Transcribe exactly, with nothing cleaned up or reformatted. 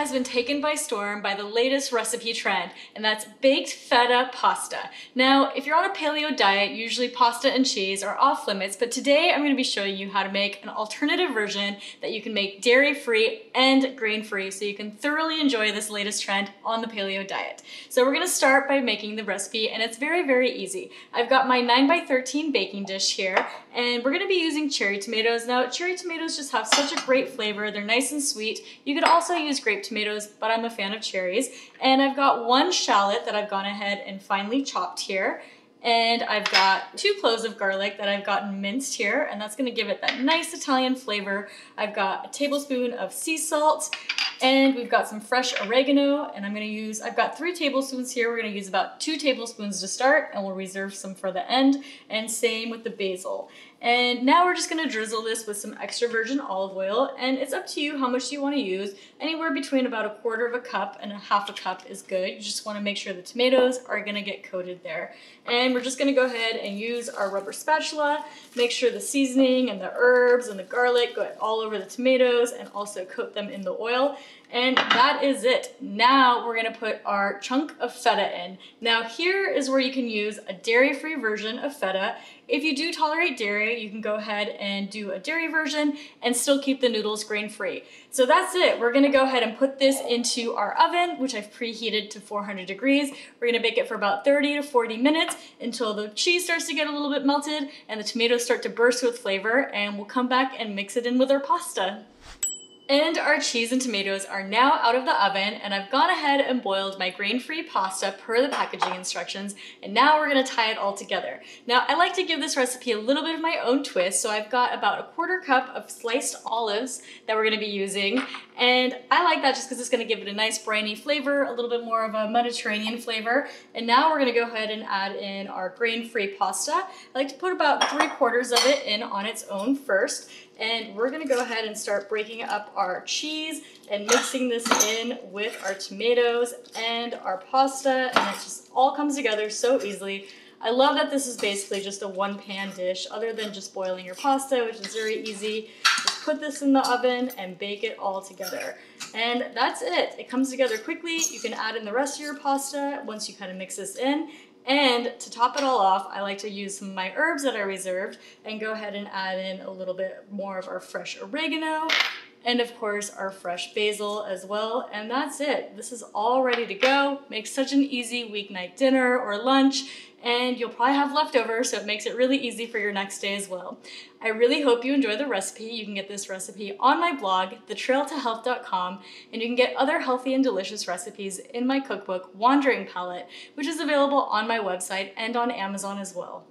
has been taken by storm by the latest recipe trend, and that's baked feta pasta. Now, if you're on a paleo diet, usually pasta and cheese are off limits, but today I'm going to be showing you how to make an alternative version that you can make dairy-free and grain-free so you can thoroughly enjoy this latest trend on the paleo diet. So we're going to start by making the recipe, and it's very, very easy. I've got my nine by thirteen baking dish here, and we're going to be using cherry tomatoes. Now, cherry tomatoes just have such a great flavor. They're nice and sweet. You could also use grape tomatoes, but I'm a fan of cherries. And I've got one shallot that I've gone ahead and finely chopped here. And I've got two cloves of garlic that I've gotten minced here, and that's gonna give it that nice Italian flavor. I've got a tablespoon of sea salt, and we've got some fresh oregano, and I'm gonna use, I've got three tablespoons here. We're gonna use about two tablespoons to start, and we'll reserve some for the end, and same with the basil. And now we're just gonna drizzle this with some extra virgin olive oil, and it's up to you how much you wanna use. Anywhere between about a quarter of a cup and a half a cup is good. You just wanna make sure the tomatoes are gonna get coated there. And we're just gonna go ahead and use our rubber spatula, make sure the seasoning and the herbs and the garlic go all over the tomatoes and also coat them in the oil. And that is it. Now we're gonna put our chunk of feta in. Now here is where you can use a dairy-free version of feta. If you do tolerate dairy, you can go ahead and do a dairy version and still keep the noodles grain-free. So that's it. We're gonna go ahead and put this into our oven, which I've preheated to four hundred degrees. We're gonna bake it for about thirty to forty minutes until the cheese starts to get a little bit melted and the tomatoes start to burst with flavor, and we'll come back and mix it in with our pasta. And our cheese and tomatoes are now out of the oven, and I've gone ahead and boiled my grain-free pasta per the packaging instructions, and now we're gonna tie it all together. Now, I like to give this recipe a little bit of my own twist, so I've got about a quarter cup of sliced olives that we're gonna be using, and I like that just because it's gonna give it a nice briny flavor, a little bit more of a Mediterranean flavor. And now we're gonna go ahead and add in our grain-free pasta. I like to put about three quarters of it in on its own first. And we're gonna go ahead and start breaking up our cheese and mixing this in with our tomatoes and our pasta, and it just all comes together so easily. I love that this is basically just a one pan dish other than just boiling your pasta, which is very easy. Just put this in the oven and bake it all together. And that's it, it comes together quickly. You can add in the rest of your pasta once you kind of mix this in. And to top it all off, I like to use some of my herbs that I reserved and go ahead and add in a little bit more of our fresh oregano and of course our fresh basil as well. And that's it. This is all ready to go. Makes such an easy weeknight dinner or lunch, and you'll probably have leftovers, so it makes it really easy for your next day as well. I really hope you enjoy the recipe. You can get this recipe on my blog, the trail to health dot com, and you can get other healthy and delicious recipes in my cookbook, Wandering Palette, which is available on my website and on Amazon as well.